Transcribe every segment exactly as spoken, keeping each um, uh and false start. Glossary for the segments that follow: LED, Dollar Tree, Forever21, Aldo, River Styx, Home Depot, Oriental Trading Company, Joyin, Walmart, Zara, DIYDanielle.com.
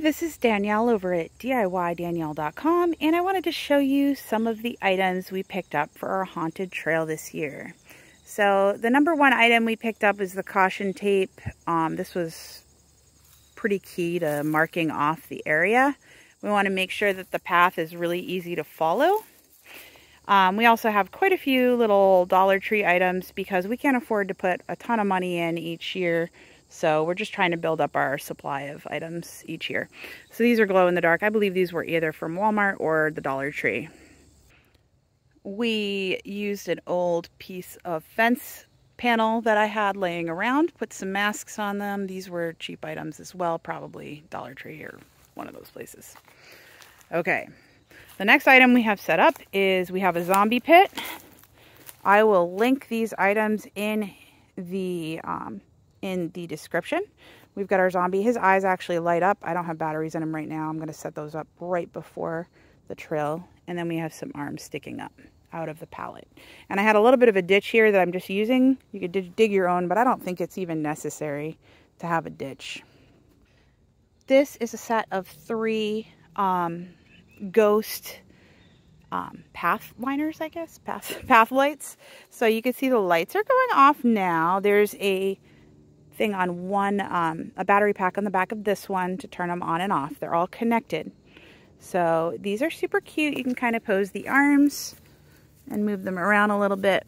Hey, this is Danielle over at D I Y Danielle dot com, and I wanted to show you some of the items we picked up for our haunted trail this year. So the number one item we picked up is the caution tape. Um, this was pretty key to marking off the area. We want to make sure that the path is really easy to follow. Um, we also have quite a few little Dollar Tree items because we can't afford to put a ton of money in each year. So we're just trying to build up our supply of items each year. So these are glow in the dark. I believe these were either from Walmart or the Dollar Tree. We used an old piece of fence panel that I had laying around, put some masks on them. These were cheap items as well, probably Dollar Tree or one of those places. Okay, the next item we have set up is we have a zombie pit. I will link these items in the um, in the description. We've got our zombie. His eyes actually light up. I don't have batteries in him right now. I'm going to set those up right before the trail. And then we have some arms sticking up out of the pallet. And I had a little bit of a ditch here that I'm just using. You could dig your own, but I don't think it's even necessary to have a ditch. This is a set of three um, ghost um, path liners, I guess, path, path lights. So you can see the lights are going off now. There's a thing on one, um, a battery pack on the back of this one to turn them on and off. They're all connected. So these are super cute. You can kind of pose the arms and move them around a little bit,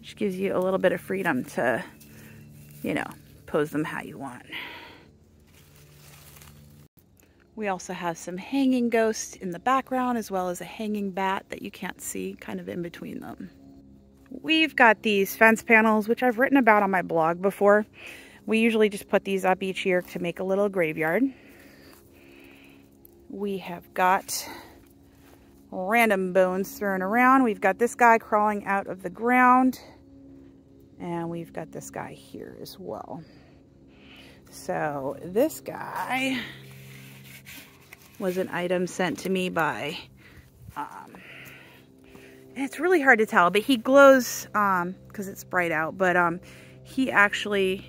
which gives you a little bit of freedom to, you know, pose them how you want. We also have some hanging ghosts in the background, as well as a hanging bat that you can't see kind of in between them. We've got these fence panels, which I've written about on my blog before. We usually just put these up each year to make a little graveyard. We have got random bones thrown around. We've got this guy crawling out of the ground, and we've got this guy here as well. So this guy was an item sent to me by, um, it's really hard to tell, but he glows um, because it's bright out, but um, he actually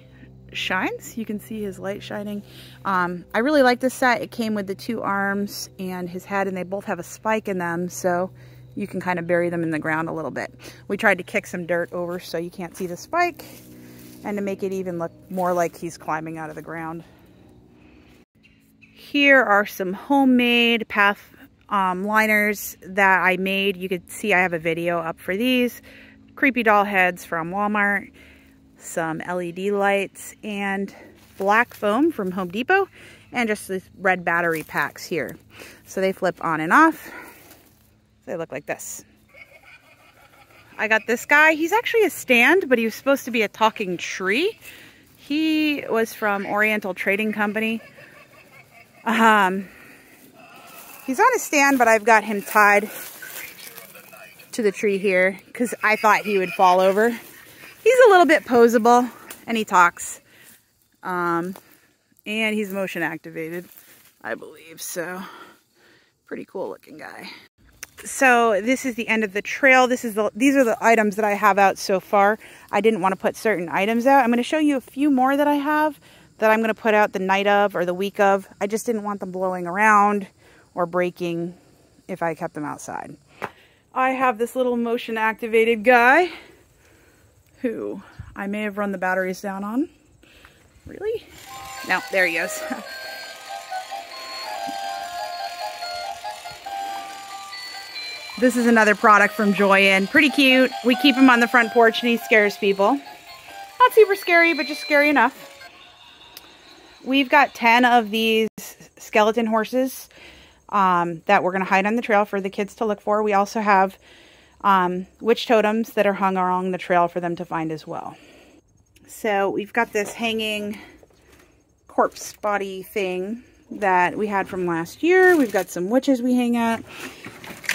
shines. You can see his light shining. Um, I really like this set. It came with the two arms and his head, and they both have a spike in them, so you can kind of bury them in the ground a little bit. We tried to kick some dirt over so you can't see the spike, and to make it even look more like he's climbing out of the ground. Here are some homemade path um, liners that I made. You could see I have a video up for these. Creepy doll heads from Walmart. Some L E D lights and black foam from Home Depot, and just these red battery packs here. So they flip on and off. They look like this. I got this guy. He's actually a stand, but he was supposed to be a talking tree. He was from Oriental Trading Company. Um, he's on a stand, but I've got him tied to the tree here because I thought he would fall over. He's a little bit posable, and he talks, um, and he's motion activated, I believe, so pretty cool looking guy. So this is the end of the trail. This is the, these are the items that I have out so far. I didn't want to put certain items out. I'm going to show you a few more that I have that I'm going to put out the night of or the week of. I just didn't want them blowing around or breaking if I kept them outside. I have this little motion activated guy who I may have run the batteries down on. Really? No, there he goes. This is another product from Joyin. Pretty cute. We keep him on the front porch and he scares people. Not super scary, but just scary enough. We've got ten of these skeleton horses um, that we're gonna hide on the trail for the kids to look for. We also have Um, witch totems that are hung along the trail for them to find as well. So we've got this hanging corpse body thing that we had from last year. We've got some witches we hang at,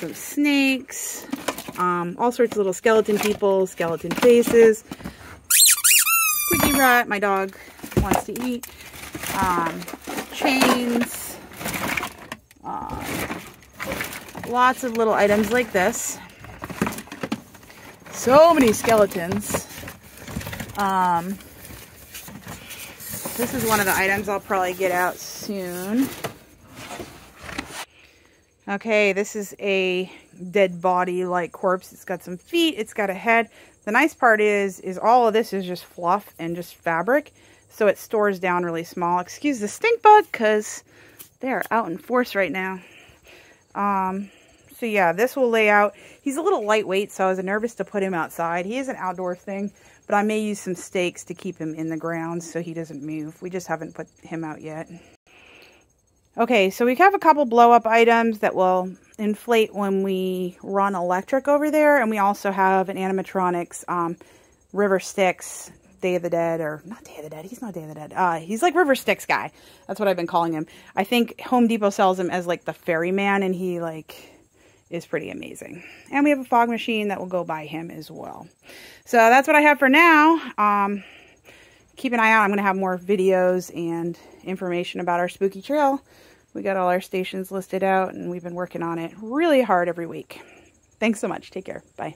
some snakes, um, all sorts of little skeleton people, skeleton faces. Squeaky rat, my dog wants to eat. Um, chains. Um, lots of little items like this. So many skeletons. Um, this is one of the items I'll probably get out soon. Okay, this is a dead body like corpse. It's got some feet, it's got a head. The nice part is is all of this is just fluff and just fabric, so it stores down really small. Excuse the stink bug because they're out in force right now. Um, so yeah, this will lay out. He's a little lightweight, so I was nervous to put him outside. He is an outdoor thing, but I may use some stakes to keep him in the ground so he doesn't move. We just haven't put him out yet. Okay, so we have a couple blow-up items that will inflate when we run electric over there, and we also have an animatronics um, River Styx Day of the Dead, or not Day of the Dead, he's not Day of the Dead, uh, he's like River Styx guy, that's what I've been calling him. I think Home Depot sells him as like the ferryman, and he like is pretty amazing. And we have a fog machine that will go by him as well. So that's what I have for now. Um, keep an eye out, I'm going to have more videos and information about our spooky trail. We got all our stations listed out, and we've been working on it really hard every week. Thanks so much, take care, bye.